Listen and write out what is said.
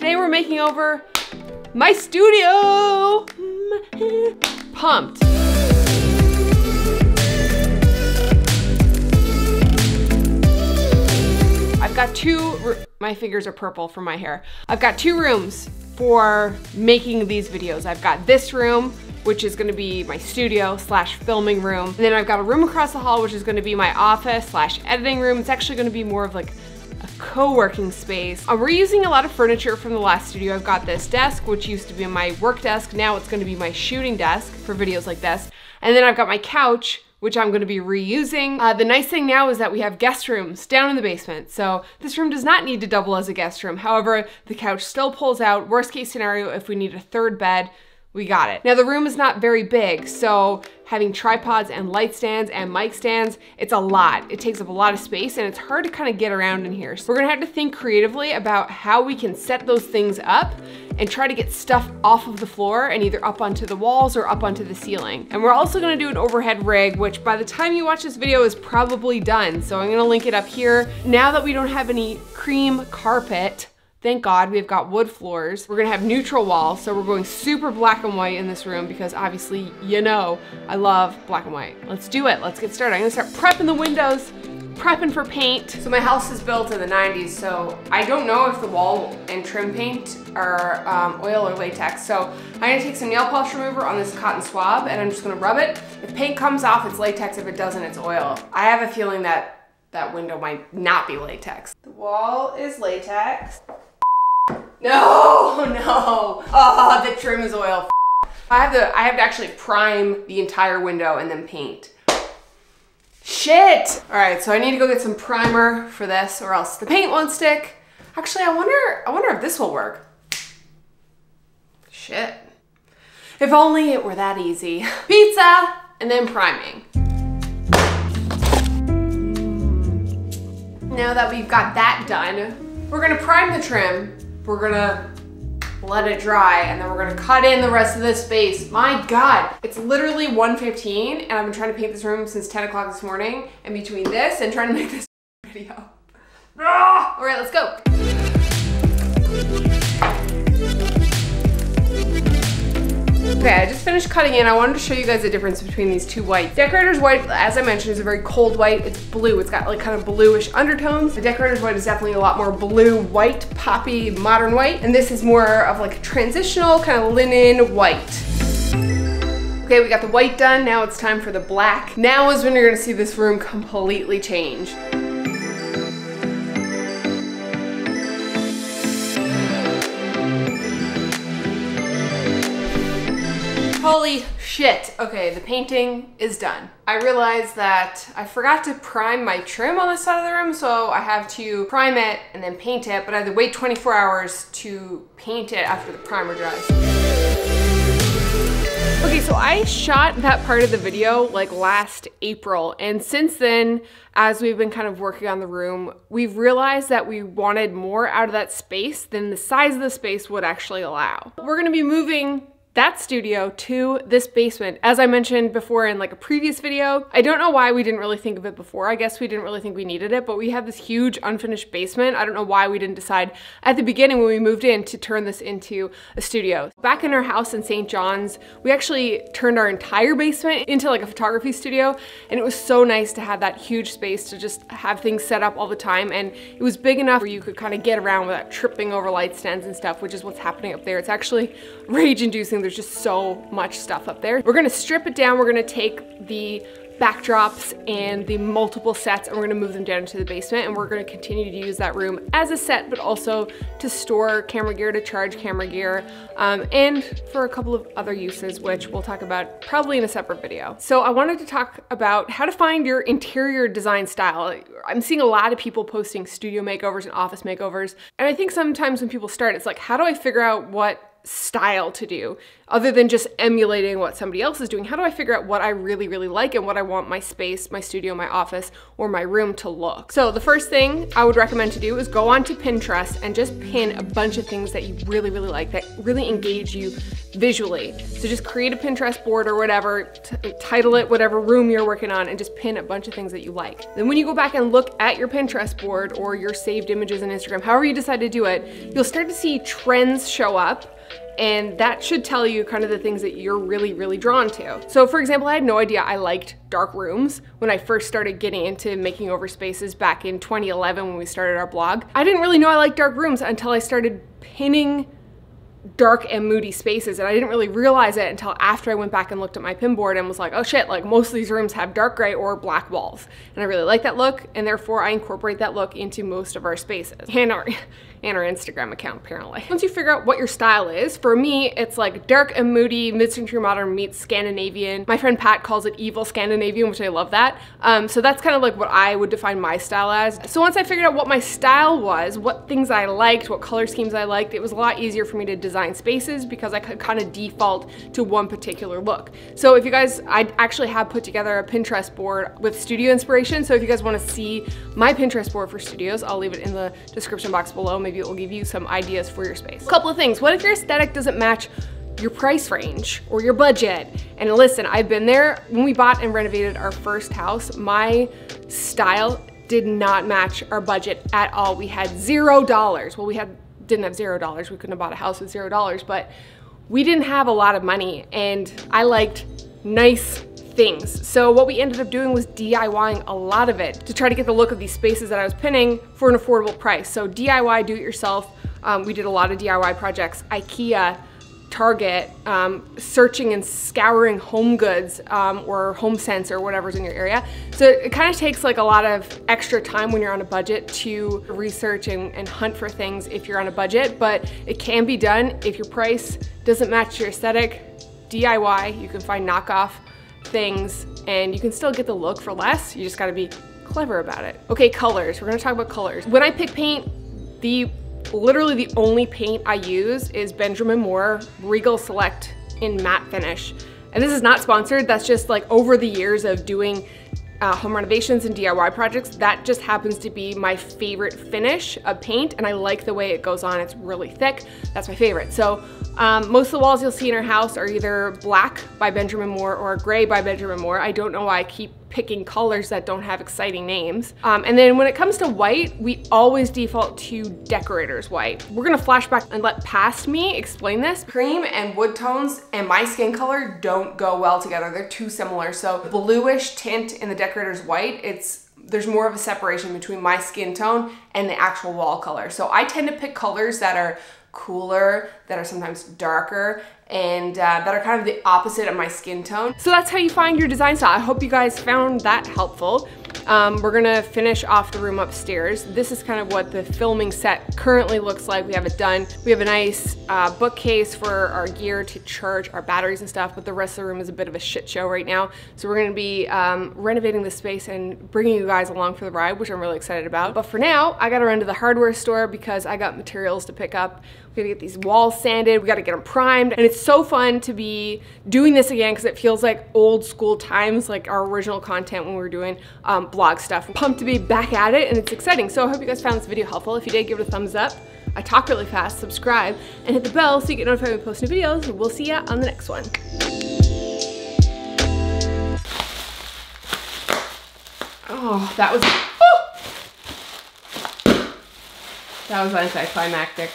Today we're making over my studio. Pumped. I've got my fingers are purple from my hair. I've got two rooms for making these videos. I've got this room, which is gonna be my studio / filming room. And then I've got a room across the hall, which is gonna be my office / editing room. It's actually gonna be more of like a co-working space. We're using a lot of furniture from the last studio. I've got this desk, which used to be my work desk. Now it's gonna be my shooting desk for videos like this. And then I've got my couch, which I'm gonna be reusing. The nice thing now is that we have guest rooms down in the basement, so this room does not need to double as a guest room. However, the couch still pulls out. Worst case scenario, if we need a third bed, we got it. Now the room is not very big, so having tripods and light stands and mic stands, it's a lot. It takes up a lot of space and it's hard to kind of get around in here. So we're gonna have to think creatively about how we can set those things up and try to get stuff off of the floor and either up onto the walls or up onto the ceiling. And we're also gonna do an overhead rig, which by the time you watch this video is probably done. So I'm gonna link it up here. Now that we don't have any cream carpet, thank God, we've got wood floors. We're gonna have neutral walls, so we're going super black and white in this room because obviously, you know, I love black and white. Let's do it, let's get started. I'm gonna start prepping the windows, prepping for paint. So my house is built in the 90s, so I don't know if the wall and trim paint are oil or latex. So I'm gonna take some nail polish remover on this cotton swab and I'm just gonna rub it. If paint comes off, it's latex. If it doesn't, it's oil. I have a feeling that window might not be latex. The wall is latex. No, no. Oh, the trim is oil. I have to actually prime the entire window and then paint. Shit. All right, so I need to go get some primer for this or else the paint won't stick. Actually, I wonder if this will work. Shit. If only it were that easy. Pizza and then priming. Now that we've got that done, we're gonna prime the trim. We're gonna let it dry and then we're gonna cut in the rest of this space. My God, it's literally 1:15 and I've been trying to paint this room since 10 o'clock this morning, and between this and trying to make this video. All right, let's go. Okay, I just finished cutting in. I wanted to show you guys the difference between these two whites. Decorator's white, as I mentioned, is a very cold white. It's blue. It's got like kind of bluish undertones. The decorator's white is definitely a lot more blue, white, poppy, modern white. And this is more of like a transitional kind of linen white. Okay, we got the white done. Now it's time for the black. Now is when you're gonna see this room completely change. Holy shit. Okay, the painting is done. I realized that I forgot to prime my trim on this side of the room, so I have to prime it and then paint it, but I have to wait 24 hours to paint it after the primer dries. Okay, so I shot that part of the video like last April, and since then, as we've been kind of working on the room, we've realized that we wanted more out of that space than the size of the space would actually allow. We're gonna be moving that studio to this basement. As I mentioned before in like a previous video, I don't know why we didn't really think of it before. I guess we didn't really think we needed it, but we have this huge unfinished basement. I don't know why we didn't decide at the beginning when we moved in to turn this into a studio. Back in our house in St. John's, we actually turned our entire basement into like a photography studio, and it was so nice to have that huge space to just have things set up all the time, and it was big enough where you could kind of get around without tripping over light stands and stuff, which is what's happening up there. It's actually rage-inducing. There's just so much stuff up there. We're gonna strip it down. We're gonna take the backdrops and the multiple sets and we're gonna move them down into the basement, and we're gonna continue to use that room as a set, but also to store camera gear, to charge camera gear, and for a couple of other uses, which we'll talk about probably in a separate video. So I wanted to talk about how to find your interior design style. I'm seeing a lot of people posting studio makeovers and office makeovers, and I think sometimes when people start, it's like, how do I figure out what style to do other than just emulating what somebody else is doing? How do I figure out what I really, really like and what I want my space, my studio, my office, or my room to look? So the first thing I would recommend to do is go onto Pinterest and just pin a bunch of things that you really, really like, that really engage you, visually. So just create a Pinterest board or whatever, title it whatever room you're working on, and just pin a bunch of things that you like. Then when you go back and look at your Pinterest board or your saved images on Instagram, however you decide to do it, you'll start to see trends show up, and that should tell you kind of the things that you're really, really drawn to. So for example, I had no idea I liked dark rooms when I first started getting into making over spaces back in 2011 when we started our blog. I didn't really know I liked dark rooms until I started pinning dark and moody spaces, and I didn't really realize it until after I went back and looked at my pin board and was like, oh shit, like most of these rooms have dark gray or black walls, and I really like that look, and therefore I incorporate that look into most of our spaces and our Instagram account apparently. Once you figure out what your style is, for me it's like dark and moody, mid-century modern meets Scandinavian. My friend Pat calls it evil Scandinavian, which I love that. So that's kind of like what I would define my style as. So once I figured out what my style was, what things I liked, what color schemes I liked, it was a lot easier for me to design spaces because I could kind of default to one particular look. So if you guys, I actually have put together a Pinterest board with studio inspiration. So if you guys want to see my Pinterest board for studios, I'll leave it in the description box below. Maybe it will give you some ideas for your space. A couple of things. What if your aesthetic doesn't match your price range or your budget? And listen, I've been there. When we bought and renovated our first house, my style did not match our budget at all. We had $0. Well, we didn't have $0. We couldn't have bought a house with $0, but we didn't have a lot of money, and I liked nice things. So what we ended up doing was DIYing a lot of it to try to get the look of these spaces that I was pinning for an affordable price. So DIY, do it yourself. We did a lot of DIY projects, IKEA, Target, searching and scouring Home Goods or HomeSense or whatever's in your area. So it kind of takes like a lot of extra time when you're on a budget to research and hunt for things if you're on a budget, but it can be done if your price doesn't match your aesthetic. DIY, you can find knockoff things and you can still get the look for less. You just gotta be clever about it. Okay, colors, we're gonna talk about colors. When I pick paint, literally the only paint I use is Benjamin Moore Regal Select in matte finish. And this is not sponsored, that's just like over the years of doing home renovations and DIY projects, that just happens to be my favorite finish of paint, and I like the way it goes on. It's really thick, that's my favorite. So most of the walls you'll see in our house are either black by Benjamin Moore or gray by Benjamin Moore. I don't know why I keep picking colors that don't have exciting names. And then when it comes to white, we always default to decorator's white. We're gonna flash back and let past me explain this. Cream and wood tones and my skin color don't go well together. They're too similar. So bluish tint in the decorator's white, there's more of a separation between my skin tone and the actual wall color. So I tend to pick colors that are cooler, that are sometimes darker, and that are kind of the opposite of my skin tone. So that's how you find your design style. I hope you guys found that helpful. We're gonna finish off the room upstairs. This is kind of what the filming set currently looks like. We have it done. We have a nice bookcase for our gear to charge our batteries and stuff, but the rest of the room is a bit of a shit show right now. So we're gonna be renovating this space and bringing you guys along for the ride, which I'm really excited about. But for now, I gotta run to the hardware store because I got materials to pick up. We gotta get these walls sanded, we gotta get them primed, and it's so fun to be doing this again because it feels like old school times, like our original content when we were doing blog stuff. I'm pumped to be back at it, and it's exciting. So I hope you guys found this video helpful. If you did, give it a thumbs up. I talk really fast, subscribe, and hit the bell so you get notified when I post new videos. We'll see ya on the next one. Oh, that was anticlimactic.